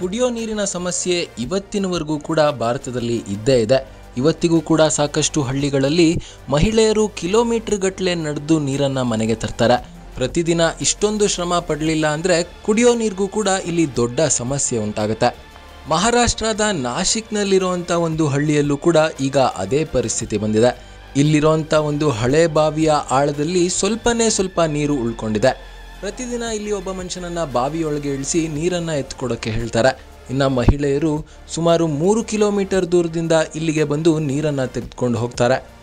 ಕುಡಿಯೋ ನೀರಿನ ಸಮಸ್ಯೆ ಇವತ್ತಿನವರೆಗೂ ಕೂಡ ಭಾರತದಲ್ಲಿ ಇದ್ದೇ ಇದೆ. ಇವತ್ತಿಗೂ ಕೂಡ ಸಾಕಷ್ಟು ಹಳ್ಳಿಗಳಲ್ಲಿ ಮಹಿಳೆಯರು ಕಿಲೋಮೀಟರ್ ಗಟ್ಟಲೆ ನಡೆದು ನೀರನ್ನು ಮನೆಗೆ ತರ್ತಾರೆ. ಪ್ರತಿದಿನ ಇಷ್ಟೊಂದು ಶ್ರಮ ಪಡಲಿಲ್ಲ ಅಂದರೆ ಕುಡಿಯೋ ನೀರಿಗೂ ಕೂಡ ಇಲ್ಲಿ ದೊಡ್ಡ ಸಮಸ್ಯೆ ಉಂಟಾಗುತ್ತೆ. ಮಹಾರಾಷ್ಟ್ರದ ನಾಶಿಕ್ನಲ್ಲಿರುವಂಥ ಒಂದು ಹಳ್ಳಿಯಲ್ಲೂ ಕೂಡ ಈಗ ಅದೇ ಪರಿಸ್ಥಿತಿ ಬಂದಿದೆ. ಇಲ್ಲಿರುವಂಥ ಒಂದು ಹಳೆ ಬಾವಿಯ ಆಳದಲ್ಲಿ ಸ್ವಲ್ಪ ನೀರು ಉಳ್ಕೊಂಡಿದೆ. ಪ್ರತಿದಿನ ಇಲ್ಲಿ ಒಬ್ಬ ಮನುಷ್ಯನನ್ನು ಬಾವಿಯೊಳಗೆ ಇಳಿಸಿ ನೀರನ್ನು ಎತ್ಕೊಡೋಕ್ಕೆ ಹೇಳ್ತಾರೆ. ಇನ್ನು ಮಹಿಳೆಯರು ಸುಮಾರು 3 ಕಿಲೋಮೀಟರ್ ದೂರದಿಂದ ಇಲ್ಲಿಗೆ ಬಂದು ನೀರನ್ನು ತೆಗೆದುಕೊಂಡು ಹೋಗ್ತಾರೆ.